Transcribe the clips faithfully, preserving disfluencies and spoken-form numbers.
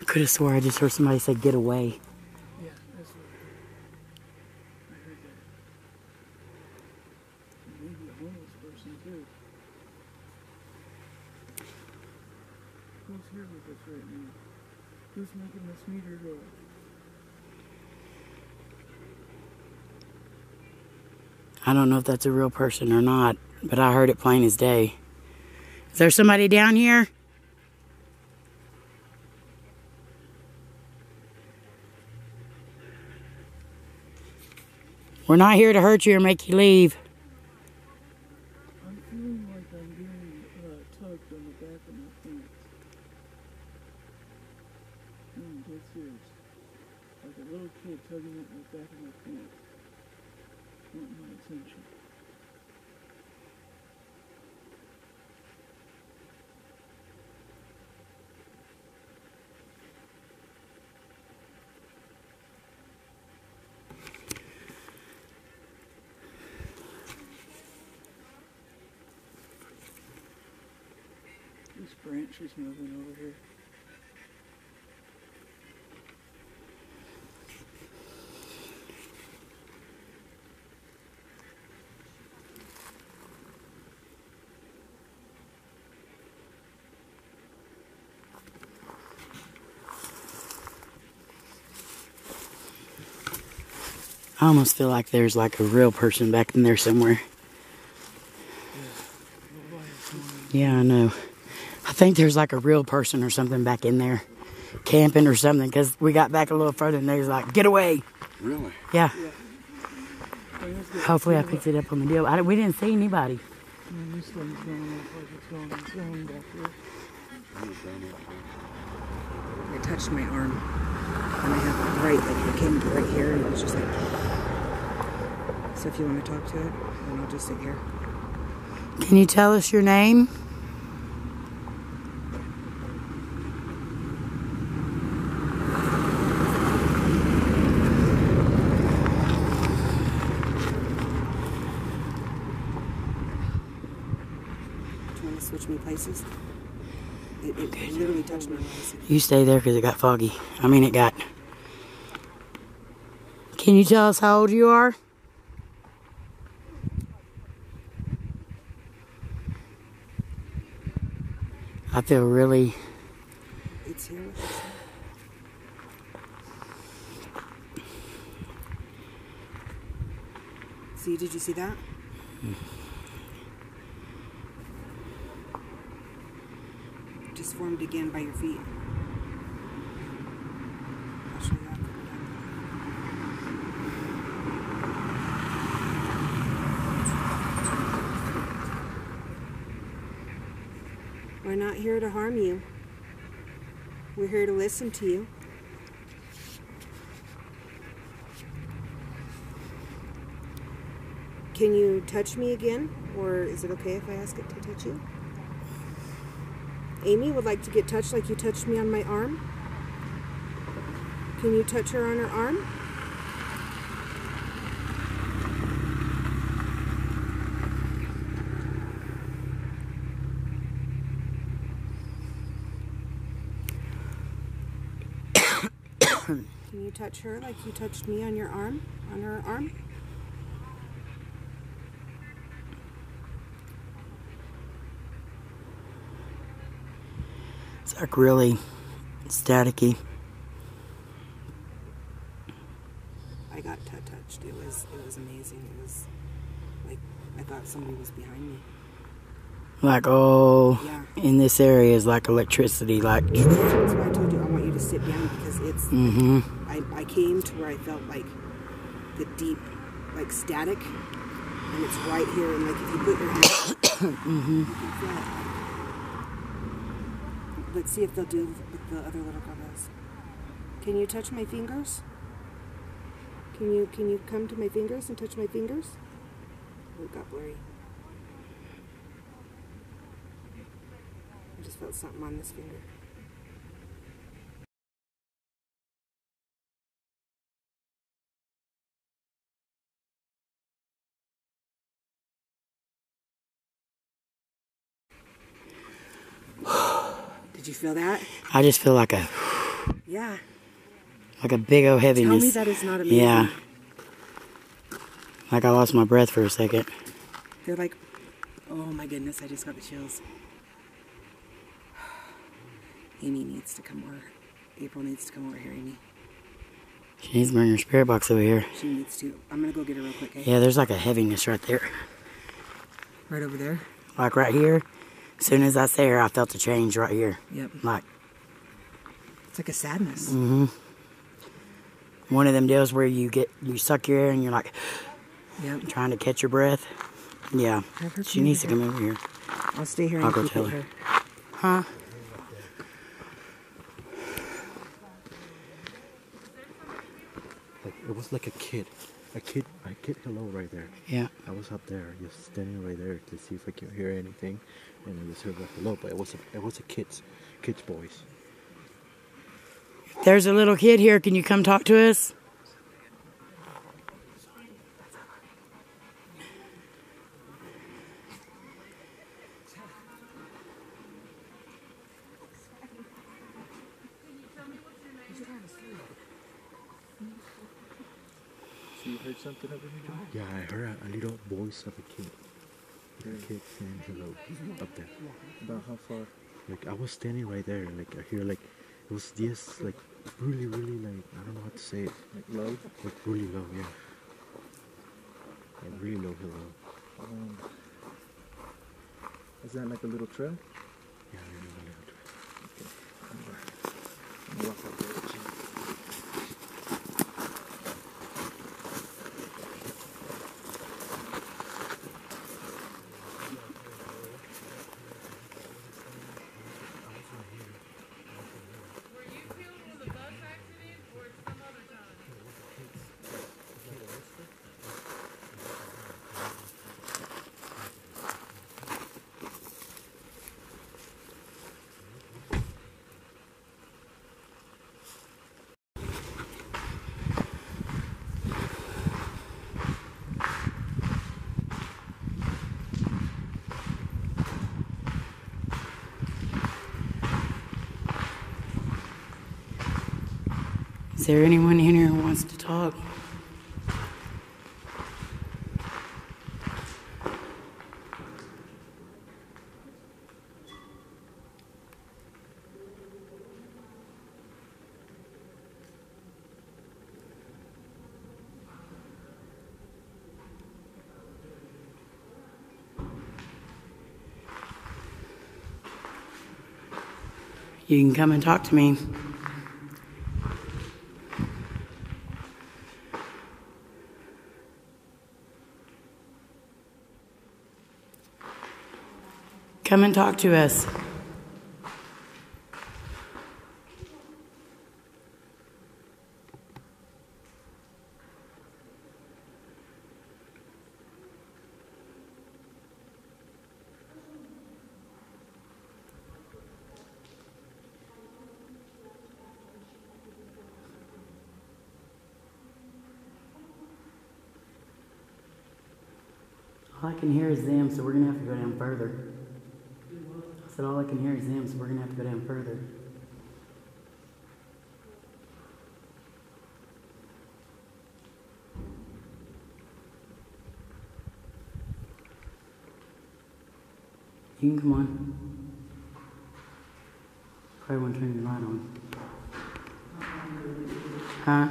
I could have swore I just heard somebody say, "Get away." Yeah, that's what I heard. That. Maybe a homeless person too. Who's here with us right now? Who's making this meter go up? I don't know if that's a real person or not, but I heard it plain as day. Is there somebody down here? We're not here to hurt you or make you leave. I'm feeling like I'm being uh, tugged on the back of my pants. I'm dead serious. Like a little kid tugging at the back of my pants. Want my attention. This branch is moving over here. I almost feel like there's like a real person back in there somewhere. Yeah, I know. I think there's like a real person or something back in there, camping or something, because we got back a little further and they was like, "Get away." Really? Yeah. yeah. Hopefully I picked it up on the deal. I, we didn't see anybody. Man, this thing's going up like it's going, it's going back there. It touched my arm, and I have it right, like it came right here, and it was just like, so if you want to talk to it, then I'll just sit here. Can you tell us your name? Switch me places. It, it okay. Literally touched my eyes. You stay there because it got foggy. I mean, it got. Can you tell us how old you are? I feel really. It's here. See, did you see that? Mm. Just formed again by your feet. I'll show you that. We're not here to harm you. We're here to listen to you. Can you touch me again, or is it okay if I ask it to touch you? Amy would like to get touched like you touched me on my arm. Can you touch her on her arm? Can you touch her like you touched me on your arm, on her arm? It's like really staticky. I got touched. It was it was amazing. It was like I thought somebody was behind me. Like oh, yeah. In this area is like electricity. Like that's why I told you I want you to sit down because it's. Mm-hmm. I I came to where I felt like the deep like static, and it's right here. And like if you put your hand, mm-hmm. you can feel it. Let's see if they'll do with the other little girls. Can you touch my fingers? Can you can you come to my fingers and touch my fingers? Oh, it got blurry. I just felt something on this finger. You feel that? I just feel like a yeah, like a big old heaviness. Tell me that is not amazing. Yeah, like I lost my breath for a second. They're like, oh my goodness, I just got the chills. Amy needs to come over. April needs to come over here, Amy. She needs to bring her spirit box over here. She needs to. I'm gonna go get her real quick. Eh? Yeah, there's like a heaviness right there. Right over there. Like right here. As soon as I say her, I felt the change right here. Yep. Like. It's like a sadness. Mm-hmm. One of them deals where you get, you suck your air and you're like, yep. Trying to catch your breath. Yeah. She needs to come over here. I'll stay here and I'll go tell her. Huh? Like, it was like a kid. A kid, I kid hello right there. Yeah. I was up there, just standing right there to see if I could hear anything, and I just heard like hello, but it was a, it was a kid's, kid's voice. There's a little kid here. Can you come talk to us? You heard something over here? Yeah, I heard a, a little voice of a kid. A kid saying hello up there. About how far? Like I was standing right there, like I hear like it was this like really, really like I don't know how to say it. Like low? Like really low, yeah. Like really low hello. Um, is that like a little trail? Yeah, I know a little trail. Okay. I'm gonna walk up there. Is there anyone in here who wants to talk? you can come and talk to me. Come and talk to us. All I can hear is them, so we're going to have to go down further. I said all I can hear is them, so we're going to have to go down further. You can come on. Probably want to turn your light on. Huh?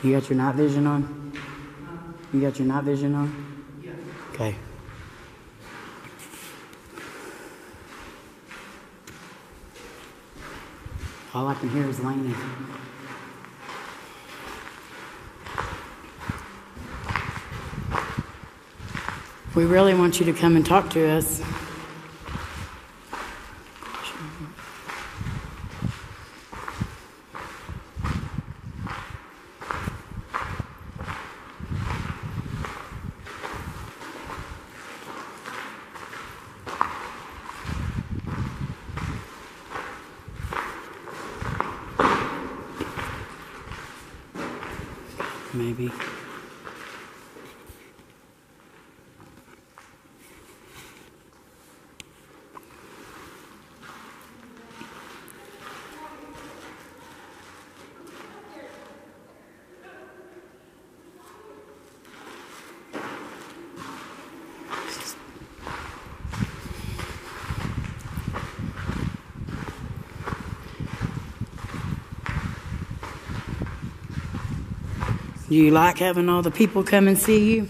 You got your night vision on? You got your night vision on? Yeah. Okay. All I can hear is Laney. We really want you to come and talk to us. Maybe. Do you like having all the people come and see you?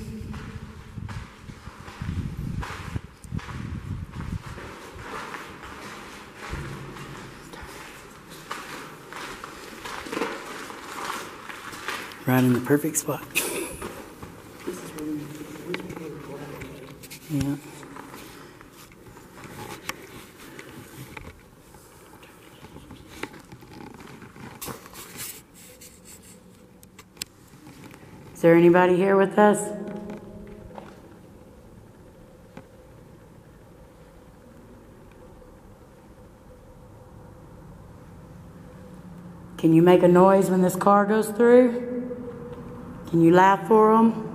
Right in the perfect spot. Yeah. Is there anybody here with us? Can you make a noise when this car goes through? Can you laugh for them?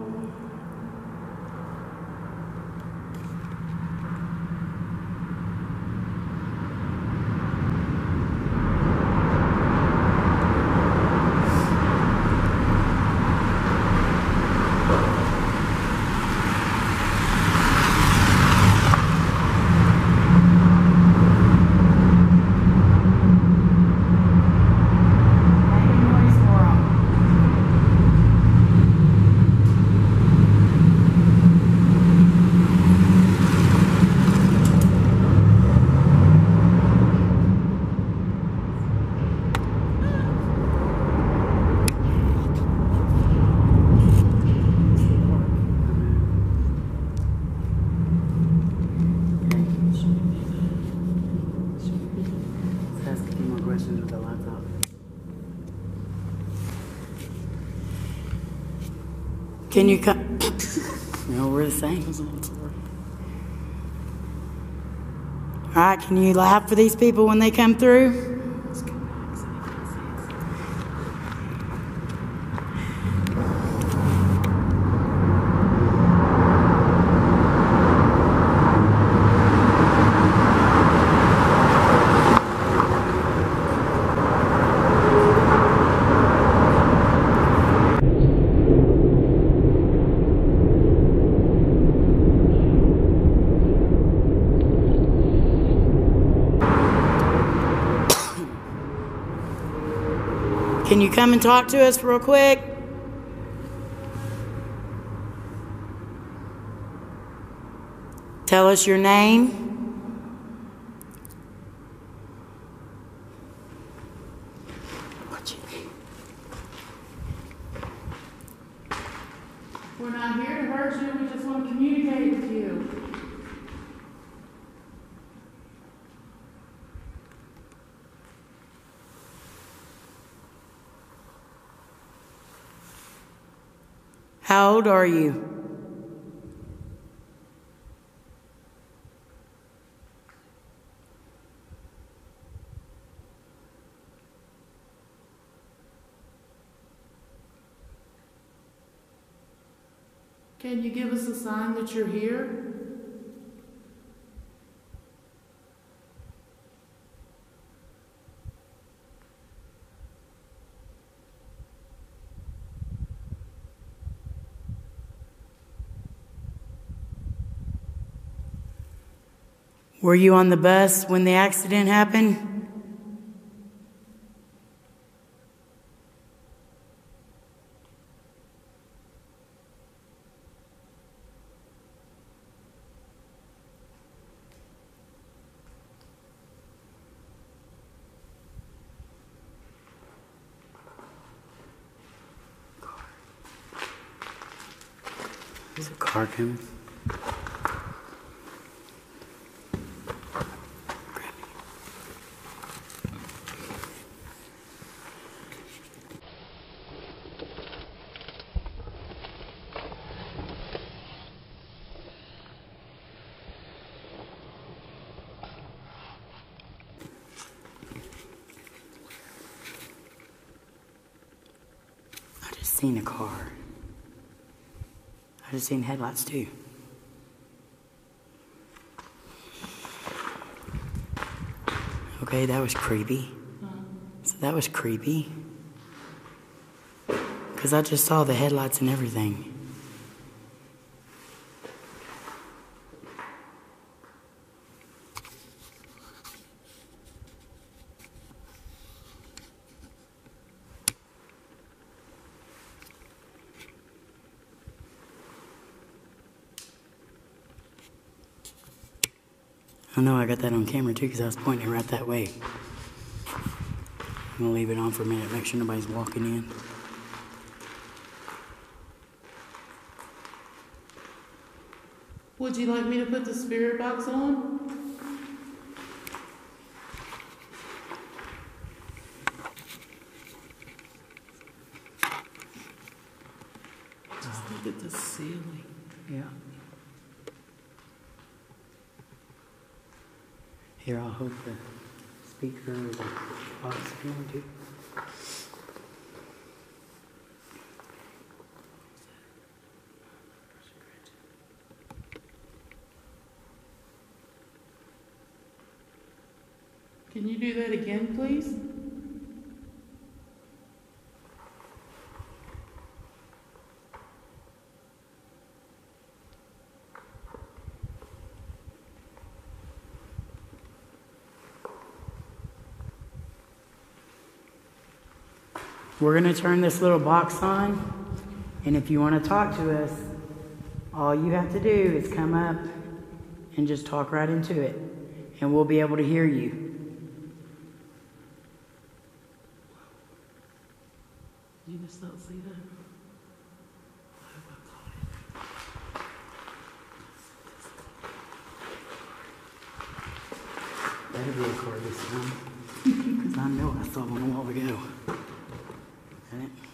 Can you come? No, we're the same. All right, can you laugh for these people when they come through? Can you come and talk to us real quick? Tell us your name. We're not here to hurt you, we just want to communicate with you. How old are you? Can you give us a sign that you're here? Were you on the bus when the accident happened? Is a car coming? I just seen a car. I've seen headlights too. Okay, that was creepy. So that was creepy. Because I just saw the headlights and everything. I know I got that on camera too because I was pointing right that way. I'm gonna leave it on for a minute, make sure nobody's walking in. Would you like me to put the spirit box on? Just look at the ceiling. Yeah. Here, I'll hold the speaker or the box if you want to. Can you do that again, please? We're going to turn this little box on, and if you want to talk to us, all you have to do is come up and just talk right into it, and we'll be able to hear you. You just don't see that. That'll be a car this time, because I know I saw one a while ago. All right.